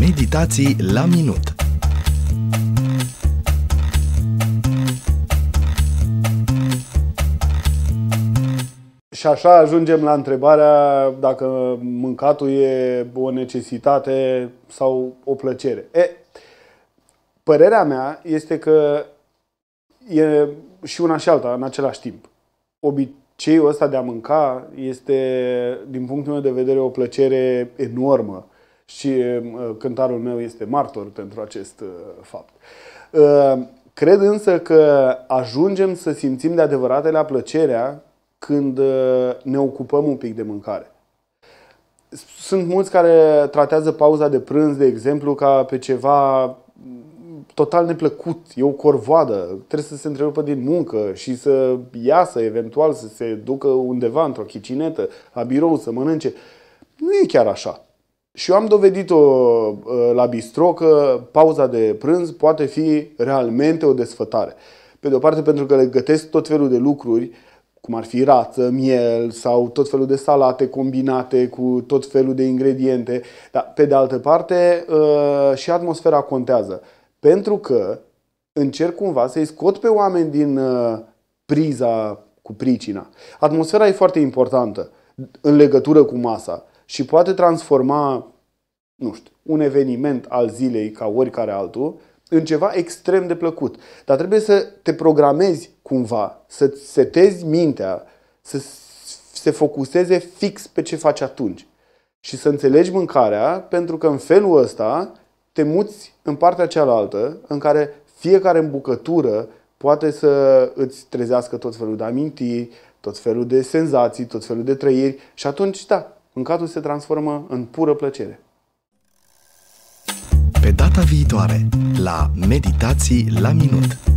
Meditații la minut. Și așa ajungem la întrebarea dacă mâncatul e o necesitate sau o plăcere. Părerea mea este că e și una și alta în același timp. Obiceiul ăsta de a mânca este, din punctul meu de vedere, o plăcere enormă. Și cântarul meu este martor pentru acest fapt. Cred însă că ajungem să simțim de adevăratele plăcerea când ne ocupăm un pic de mâncare. Sunt mulți care tratează pauza de prânz, de exemplu, ca pe ceva total neplăcut. E o corvoadă, trebuie să se întrerupă din muncă și să iasă, eventual să se ducă undeva într-o chicinetă, la birou, să mănânce. Nu e chiar așa. Și eu am dovedit-o la bistro că pauza de prânz poate fi realmente o desfătare. Pe de o parte pentru că le gătesc tot felul de lucruri, cum ar fi rață, miel sau tot felul de salate combinate cu tot felul de ingrediente. Dar pe de altă parte și atmosfera contează. Pentru că încerc cumva să-i scot pe oameni din priza cu pricina. Atmosfera e foarte importantă în legătură cu masa. Și poate transforma, nu știu, un eveniment al zilei ca oricare altul în ceva extrem de plăcut. Dar trebuie să te programezi cumva, să-ți setezi mintea, să se focuseze fix pe ce faci atunci. Și să înțelegi mâncarea, pentru că în felul ăsta te muți în partea cealaltă, în care fiecare îmbucătură poate să îți trezească tot felul de amintiri, tot felul de senzații, tot felul de trăiri. Și atunci, da, mâncatul se transformă în pură plăcere. Pe data viitoare, la Meditații la minut.